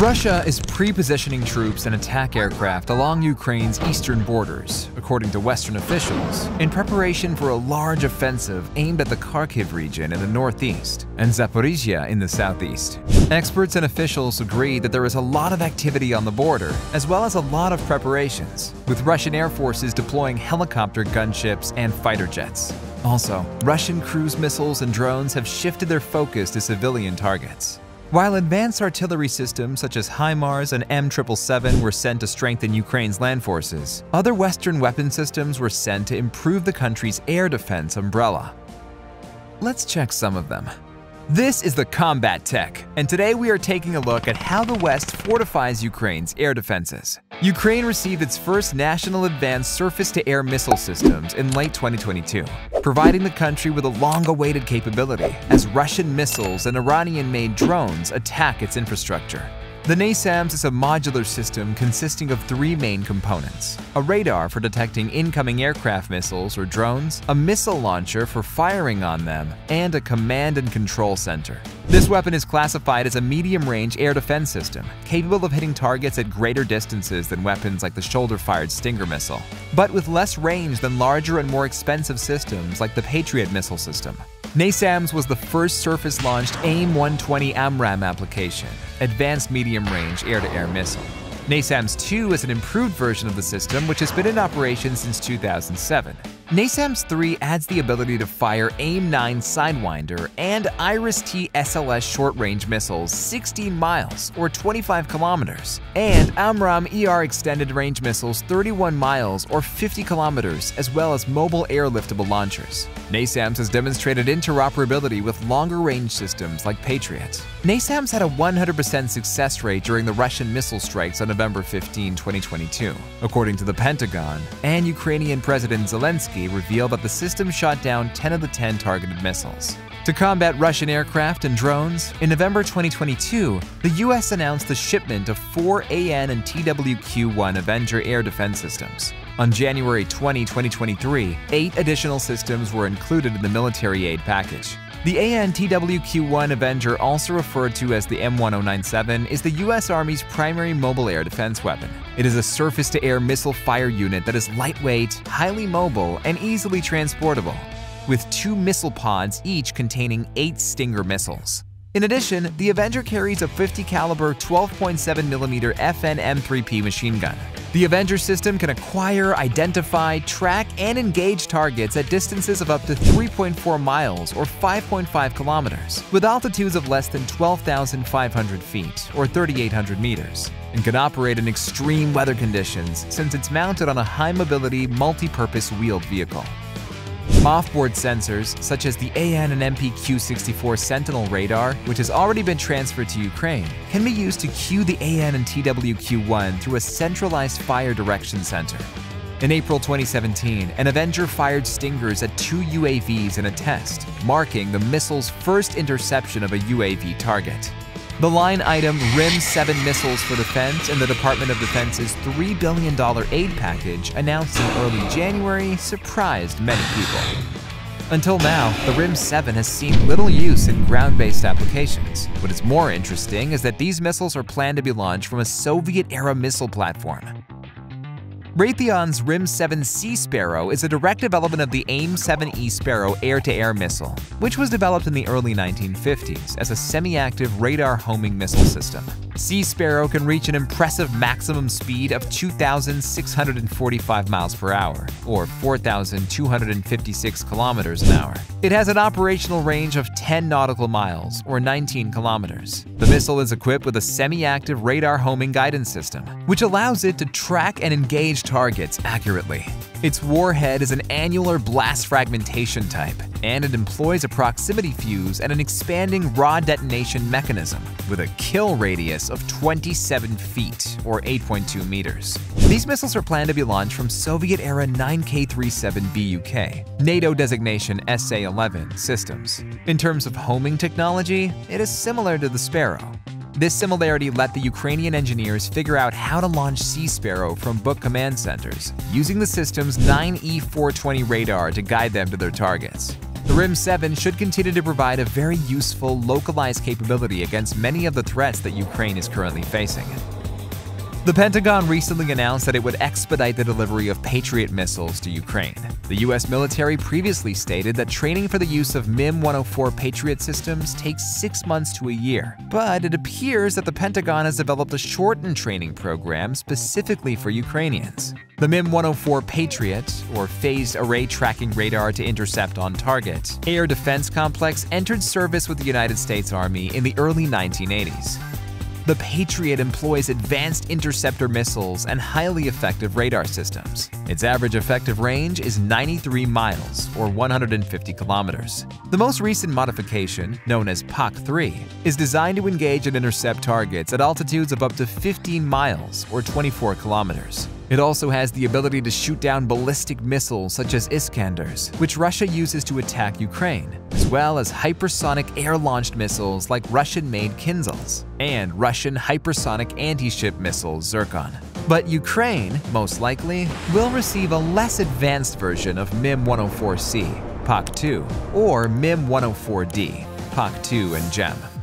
Russia is pre-positioning troops and attack aircraft along Ukraine's eastern borders, according to Western officials, in preparation for a large offensive aimed at the Kharkiv region in the northeast and Zaporizhia in the southeast. Experts and officials agree that there is a lot of activity on the border, as well as a lot of preparations, with Russian air forces deploying helicopter gunships and fighter jets. Also, Russian cruise missiles and drones have shifted their focus to civilian targets. While advanced artillery systems such as HIMARS and M777 were sent to strengthen Ukraine's land forces, other Western weapon systems were sent to improve the country's air defense umbrella. Let's check some of them. This is the Combat Tech, and today we are taking a look at how the West fortifies Ukraine's air defenses. Ukraine received its first national advanced surface-to-air missile systems in late 2022, providing the country with a long-awaited capability as Russian missiles and Iranian-made drones attack its infrastructure. The NASAMS is a modular system consisting of three main components: a radar for detecting incoming aircraft missiles or drones, a missile launcher for firing on them, and a command and control center. This weapon is classified as a medium-range air defense system, capable of hitting targets at greater distances than weapons like the shoulder-fired Stinger missile, but with less range than larger and more expensive systems like the Patriot missile system. NASAMS was the first surface-launched AIM-120 AMRAAM application, Advanced Medium-Range Air-to-Air Missile. NASAMS-2 is an improved version of the system which has been in operation since 2007. NASAMS-3 adds the ability to fire AIM-9 Sidewinder and Iris-T-SLS short-range missiles 16 miles or 25 kilometers, and AMRAAM-ER extended-range missiles 31 miles or 50 kilometers, as well as mobile airliftable launchers. NASAMS has demonstrated interoperability with longer-range systems like Patriot. NASAMS had a 100% success rate during the Russian missile strikes on November 15, 2022, according to the Pentagon, and Ukrainian President Zelensky revealed that the system shot down 10 of the 10 targeted missiles. To combat Russian aircraft and drones, in November 2022, the U.S. announced the shipment of 4 AN and TWQ-1 Avenger air defense systems. On January 20, 2023, 8 additional systems were included in the military aid package. The AN/TWQ-1 Avenger, also referred to as the M1097, is the U.S. Army's primary mobile air defense weapon. It is a surface-to-air missile fire unit that is lightweight, highly mobile, and easily transportable, with 2 missile pods each containing 8 Stinger missiles. In addition, the Avenger carries a 50-caliber 12.7mm FN M3P machine gun. The Avenger system can acquire, identify, track, and engage targets at distances of up to 3.4 miles or 5.5 kilometers, with altitudes of less than 12,500 feet or 3,800 meters, and can operate in extreme weather conditions since it's mounted on a high-mobility, multi-purpose wheeled vehicle. Offboard sensors, such as the AN and MPQ-64 Sentinel radar, which has already been transferred to Ukraine, can be used to cue the AN and TWQ-1 through a centralized fire direction center. In April 2017, an Avenger fired Stingers at 2 UAVs in a test, marking the missile's first interception of a UAV target. The line item RIM-7 Missiles for Defense in the Department of Defense's $3 billion aid package announced in early January surprised many people. Until now, the RIM-7 has seen little use in ground-based applications. What is more interesting is that these missiles are planned to be launched from a Soviet-era missile platform. Raytheon's RIM-7 SEASPARROW is a direct development of the AIM-7E Sparrow air-to-air missile, which was developed in the early 1950s as a semi-active radar homing missile system. SEASPARROW can reach an impressive maximum speed of 2,645 miles per hour, or 4,256 kilometers an hour. It has an operational range of 10 nautical miles, or 19 kilometers. The missile is equipped with a semi-active radar homing guidance system, which allows it to track and engage targets accurately. Its warhead is an annular blast fragmentation type, and it employs a proximity fuse and an expanding raw detonation mechanism with a kill radius of 27 feet or 8.2 meters. These missiles are planned to be launched from Soviet-era 9K37 BUK, NATO designation SA-11 systems. In terms of homing technology, it is similar to the Sparrow. This similarity let the Ukrainian engineers figure out how to launch Sea Sparrow from BUK command centers, using the system's 9E420 radar to guide them to their targets. The RIM-7 should continue to provide a very useful, localized capability against many of the threats that Ukraine is currently facing. The Pentagon recently announced that it would expedite the delivery of Patriot missiles to Ukraine. The U.S. military previously stated that training for the use of MIM-104 Patriot systems takes 6 months to a year, but it appears that the Pentagon has developed a shortened training program specifically for Ukrainians. The MIM-104 Patriot, or Phased Array Tracking Radar to Intercept on Target, air defense complex entered service with the United States Army in the early 1980s. The Patriot employs advanced interceptor missiles and highly effective radar systems. Its average effective range is 93 miles, or 150 kilometers. The most recent modification, known as PAC-3, is designed to engage and intercept targets at altitudes of up to 15 miles, or 24 kilometers. It also has the ability to shoot down ballistic missiles such as Iskanders, which Russia uses to attack Ukraine, as well as hypersonic air-launched missiles like Russian-made Kinzals and Russian hypersonic anti-ship missile Zircon. But Ukraine, most likely, will receive a less advanced version of MIM-104C, PAC-2, or MIM-104D, PAC-2 and GEM.